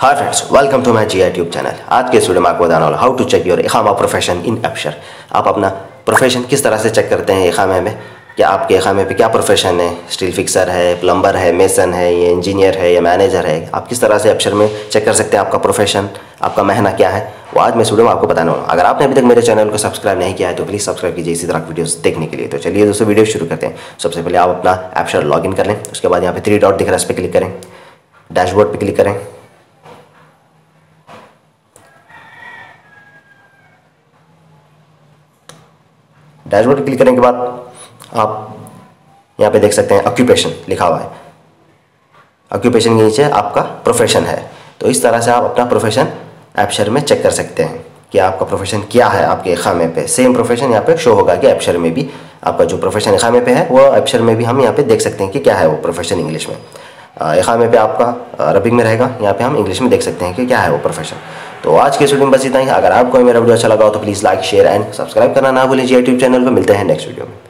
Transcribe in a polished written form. Hi friends, welcome to my G tube channel. आज के video में आपको बताने वाला हाउ टू चेक योर इकामा प्रोफेशन इन अब्शर। आप अपना प्रोफेशन किस तरह से चेक करते हैं इकामे में, क्या आपके इकामे पे क्या प्रोफेशन है, स्टील फिक्सर है, प्लम्बर है, मेसन है, ये इंजीनियर है, ये मैनेजर है, आप किस तरह से अब्शर में चेक कर सकते हैं आपका प्रोफेशन, आपका महीना क्या है, वो आज मैं वीडियो में आपको बताने वाला हूँ। अगर आपने अभी तक मेरे चैनल को सब्सक्राइब नहीं किया है तो प्लीज़ सब्सक्राइब कीजिए इसी तरह की वीडियोस देखने के लिए। तो चलिए दोस्तों, वीडियो शुरू करते हैं। सबसे पहले आप अपना एब्शर लॉगिन कर लें। उसके बाद यहाँ पे 3 डॉट दिख रहा है, इस पर क्लिक करें। डैशबोर्ड पर क्लिक करें। डैशबोर्ड क्लिक करने के बाद आप यहाँ पे देख सकते हैं ऑक्यूपेशन लिखा हुआ है। ऑक्यूपेशन के नीचे आपका प्रोफेशन है। तो इस तरह से आप अपना प्रोफेशन एब्शर में चेक कर सकते हैं कि आपका प्रोफेशन क्या है। आपके इकामे पे सेम प्रोफेशन यहाँ पे शो होगा कि एब्शर में भी आपका जो प्रोफेशन इकामे पे है वो एब्शर में भी हम यहाँ पे देख सकते हैं कि क्या है वो प्रोफेशन। इंग्लिश में इकामे पे आपका अरबिक में रहेगा, यहाँ पे हम इंग्लिश में देख सकते हैं कि क्या है वो प्रोफेशन। तो आज के वीडियो में बस इतना ही। अगर आपको मेरा वीडियो अच्छा लगा हो तो please like, share and subscribe करना ना भूलें। जी यूट्यूब चैनल पर मिलते हैं नेक्स्ट वीडियो में।